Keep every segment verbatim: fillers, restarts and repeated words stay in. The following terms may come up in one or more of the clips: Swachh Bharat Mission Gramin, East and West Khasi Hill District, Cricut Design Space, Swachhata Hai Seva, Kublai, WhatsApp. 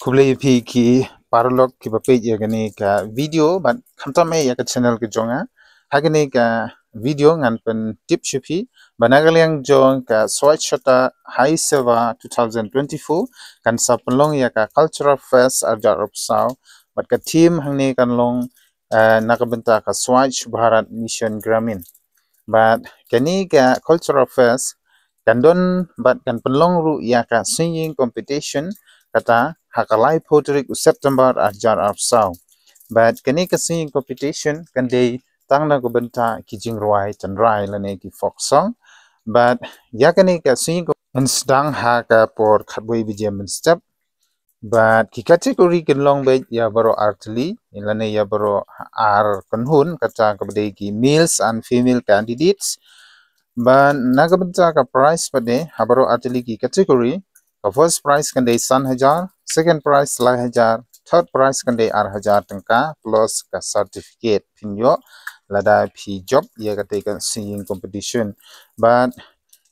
Kublai P ki paralog ki page yagani ka video, but kamtame yaka channel ki jonga. Hagani ka video ngan pen tip shupi, banagaliang jong ka Swachhata Hai Seva twenty twenty-four kan sapulong yaka cultural fest ajar opsaw, but ka team hangne kan long nakabenta ka Swachh Bharat Mission Gramin. But kani ka cultural fest kandon but kan penlong ru yaka singing competition kata hakalai potrik September ajar apsaw. But kani ka singing competition kan day tangna ko benta kijing ruai tanrai lane ki folk song. But yakani ka singing unstang haka por khatboi bijam step. But ki kategori kan long bait ya baro artli lane ya baro ar kanhun kata ka bade ki males and female candidates. But nagabenta ka price pade habaro ateli ki category. The first price kan day san hajar, second price lai hajar, third price kan day ar hajar tengka plus ka certificate pinyo lada pi job ya kate ka singing competition. But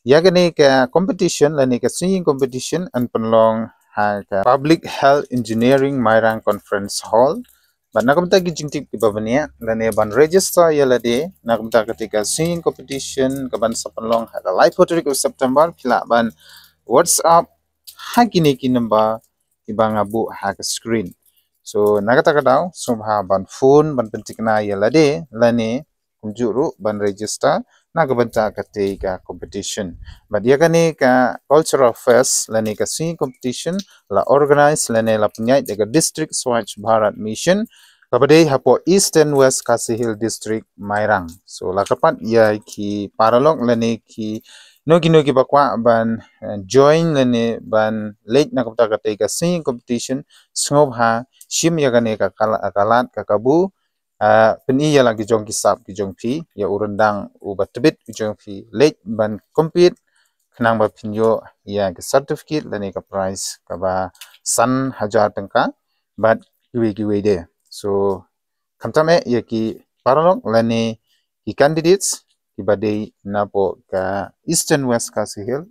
ya kane ka competition lani ka singing competition and penlong ha ka public health engineering Mairang conference hall. But nakamta ki jingtik ki babania lane ban register ya lade nakamta ketika singing competition kaban sapanlong ha live potrik of September pila ban WhatsApp hakini ki number ibanga bu hak screen. So nakata kadau sumha ban phone ban pentikna ya lade lane kumjuru ban register nakabanta ketika competition. But ya kane ka cultural fest lane ka singing competition la organize lane la punyai dega district Swachh Bharat Mission kabade hapo East and West Khasi Hill District Mairang. So lakapat ya ki paralog lane ki nogi nogi bakwa ban join lane ban late nakapta kate ka singing competition snob ha shim yagane ka kalat ka kabu peni ya lagi jong ki sap ki jong pi ya urundang ubatbit jong pi late ban compete knang ba pinyo ya ki certificate lane ka prize ka ba san hajar tangka but kiwi kiwi de. So kamtame ya ki paralog lane ki candidates ki badei napo ka Eastern West Khasi Hill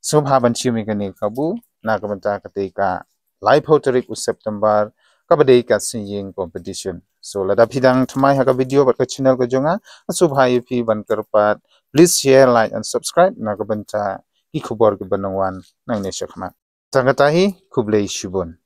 sumha ban chimi kane kabu nakabanta ketika live hoterik us September ka badei ka singing competition. So lada pidang thamai haka video bat ka channel ko jonga asubhai pi ban karpat please share like and subscribe nakabanta ki khubor ki banwan nang ne shakma tangatahi kublai shibun.